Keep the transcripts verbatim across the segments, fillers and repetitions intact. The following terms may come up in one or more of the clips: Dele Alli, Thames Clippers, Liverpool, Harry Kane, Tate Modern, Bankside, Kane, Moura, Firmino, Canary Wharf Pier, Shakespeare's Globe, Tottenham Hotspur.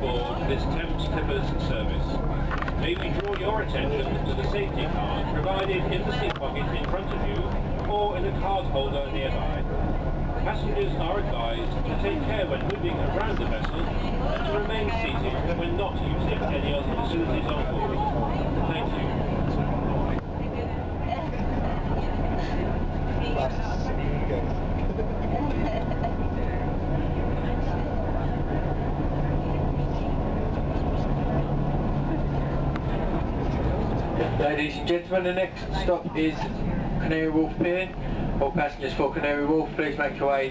on board this Thames Clippers service. May we draw your attention to the safety card provided in the seat pocket in front of you or in a card holder nearby. Passengers are advised to take care when moving around the vessel and to remain seated when not using any other facilities on board. Thank you. Ladies and gentlemen, the next stop is Canary Wharf Pier. All passengers for Canary Wharf, please make your way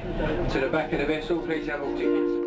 to the back of the vessel. Please have all tickets.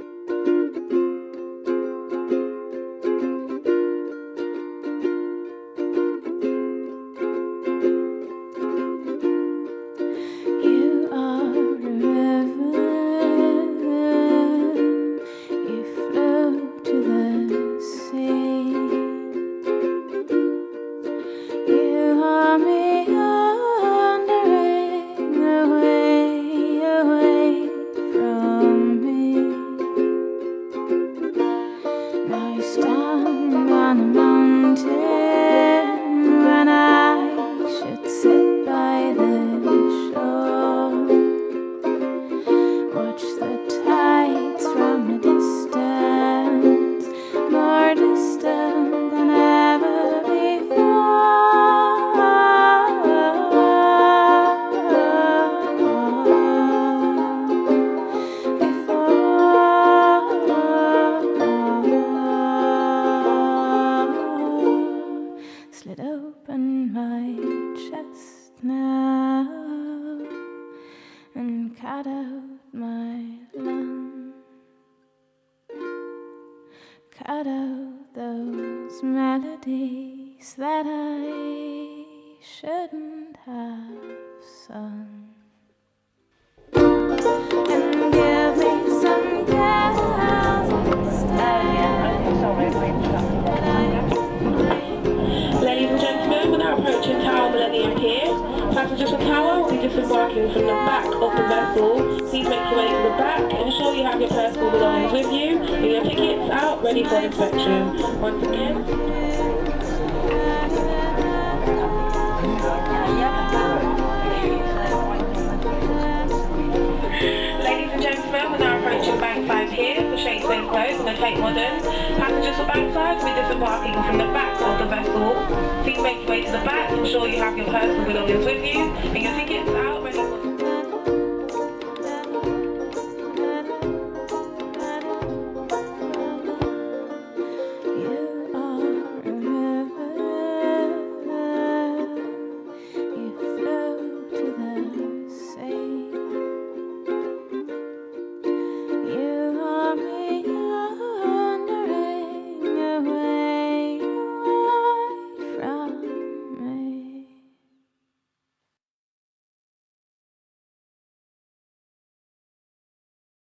Cut out those melodies that I shouldn't have sung. And give me some girls that. Ladies and gentlemen, we're now approaching Tower Millennium Pier. Passengers from Tower will be disembarking from the back of the vessel. Please make your way to the back, ensure you have your personal belongings with you, and your tickets out ready for inspection. Once again. Ladies and gentlemen, we're now approaching Bankside here for Shakespeare's Globe and the Tate Modern. Passengers for Bankside will be disembarking from the back of the vessel. Please make your way to the back, ensure you have your personal belongings with you, and your